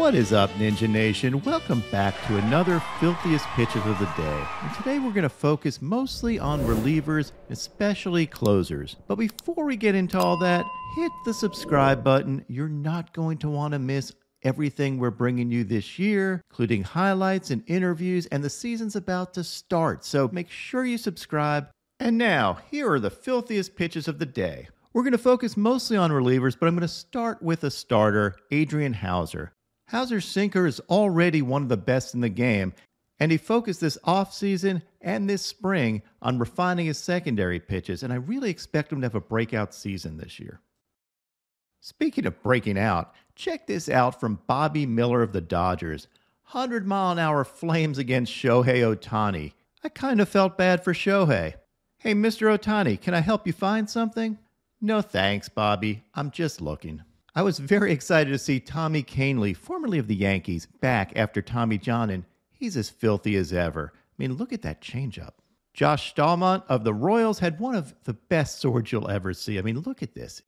What is up, Ninja Nation? Welcome back to another Filthiest Pitches of the Day. And today we're going to focus mostly on relievers, especially closers. But before we get into all that, hit the subscribe button. You're not going to want to miss everything we're bringing you this year, including highlights and interviews, and the season's about to start. So make sure you subscribe. And now, here are the Filthiest Pitches of the Day. We're going to focus mostly on relievers, but I'm going to start with a starter, Adrian Houser. Houser's sinker is already one of the best in the game, and he focused this offseason and this spring on refining his secondary pitches, and I really expect him to have a breakout season this year. Speaking of breaking out, check this out from Bobby Miller of the Dodgers. 100-mile-an-hour flames against Shohei Ohtani. I kind of felt bad for Shohei. Hey, Mr. Ohtani, can I help you find something? No thanks, Bobby. I'm just looking. I was very excited to see Tommy Kahnle, formerly of the Yankees, back after Tommy John, and he's as filthy as ever. I mean, look at that changeup. Josh Stalmont of the Royals had one of the best swords you'll ever see. I mean, look at this.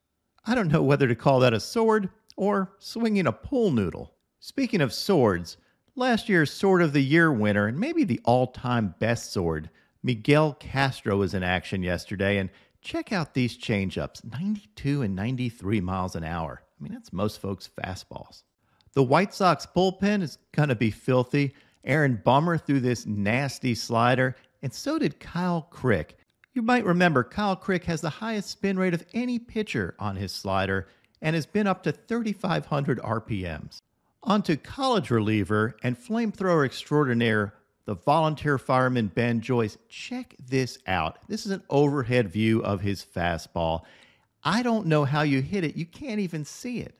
I don't know whether to call that a sword or swinging a pool noodle. Speaking of swords, last year's Sword of the Year winner, and maybe the all-time best sword, Miguel Castro was in action yesterday, and check out these changeups, 92 and 93 miles an hour. I mean, that's most folks' fastballs. The White Sox bullpen is going to be filthy. Aaron Bummer threw this nasty slider, and so did Kyle Crick. You might remember Kyle Crick has the highest spin rate of any pitcher on his slider and has been up to 3,500 RPMs. On to college reliever and flamethrower extraordinaire, the volunteer fireman Ben Joyce. Check this out. This is an overhead view of his fastball. I don't know how you hit it. You can't even see it.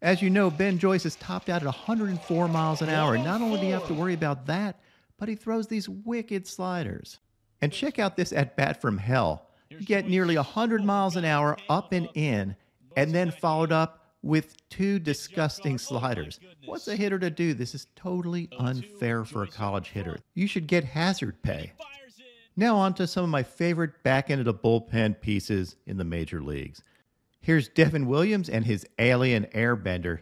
As you know, Ben Joyce is topped out at 104 miles an hour. Not only do you have to worry about that, but he throws these wicked sliders. And check out this at-bat from hell. You get nearly 100 miles an hour up and in, and then followed up with two disgusting sliders. What's a hitter to do? This is totally unfair for a college hitter. You should get hazard pay. Now on to some of my favorite back end of the bullpen pieces in the major leagues. Here's Devin Williams and his alien airbender.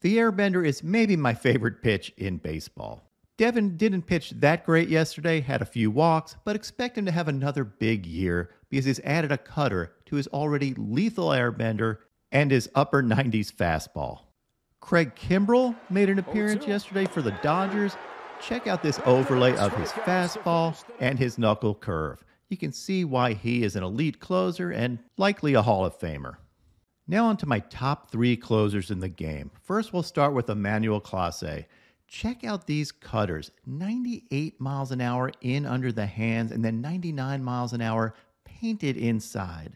The airbender is maybe my favorite pitch in baseball. Devin didn't pitch that great yesterday, had a few walks, but expect him to have another big year because he's added a cutter to his already lethal airbender and his upper 90s fastball. Craig Kimbrel made an appearance yesterday for the Dodgers. Check out this overlay of his fastball and his knuckle curve. You can see why he is an elite closer and likely a Hall of Famer. Now on to my top three closers in the game. First, we'll start with Emmanuel Clase. Check out these cutters, 98 miles an hour in under the hands and then 99 miles an hour painted inside.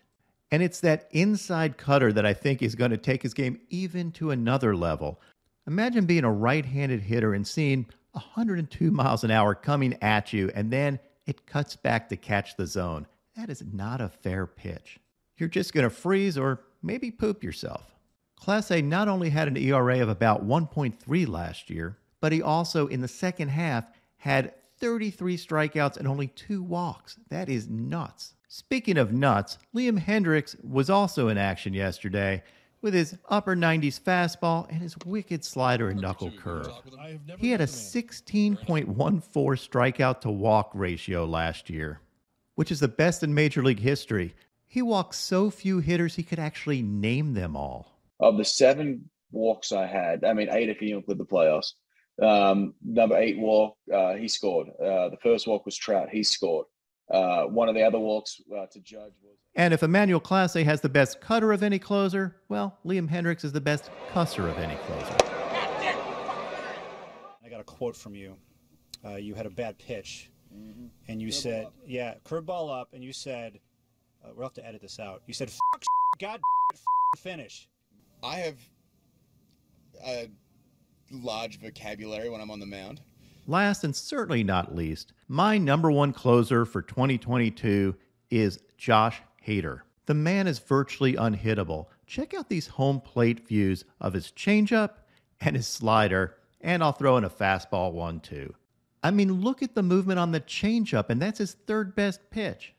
And it's that inside cutter that I think is going to take his game even to another level. Imagine being a right-handed hitter and seeing 102 miles an hour coming at you, and then it cuts back to catch the zone. That is not a fair pitch. You're just going to freeze or maybe poop yourself. Clase not only had an ERA of about 1.3 last year, but he also, in the second half, had 33 strikeouts and only 2 walks. That is nuts. Speaking of nuts, Liam Hendriks was also in action yesterday, with his upper 90s fastball and his wicked slider and knuckle curve. He had a 16.14 strikeout-to-walk ratio last year, which is the best in Major League history. He walked so few hitters, he could actually name them all. Of the 7 walks I had, I mean, 8 if you include the playoffs, number 8 walk, he scored. The first walk was Trout, he scored. One of the other walks to Judge was... And if Emmanuel Clase has the best cutter of any closer, well, Liam Hendriks is the best cusser of any closer. I got a quote from you. You had a bad pitch, and you said, yeah, curveball up, and you said, we'll have to edit this out. You said, fuck, God, finish. I have a large vocabulary when I'm on the mound. Last and certainly not least, my number one closer for 2022 is Josh Hader. The man is virtually unhittable. Check out these home plate views of his changeup and his slider, and I'll throw in a fastball one too. I mean, look at the movement on the changeup, and that's his third best pitch.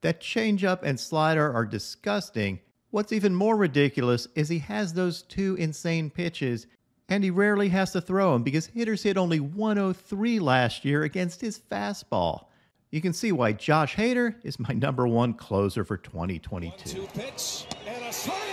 That changeup and slider are disgusting. What's even more ridiculous is he has those 2 insane pitches and he rarely has to throw him because hitters hit only 103 last year against his fastball. You can see why Josh Hader is my number one closer for 2022. One, two, pitch, and a slider.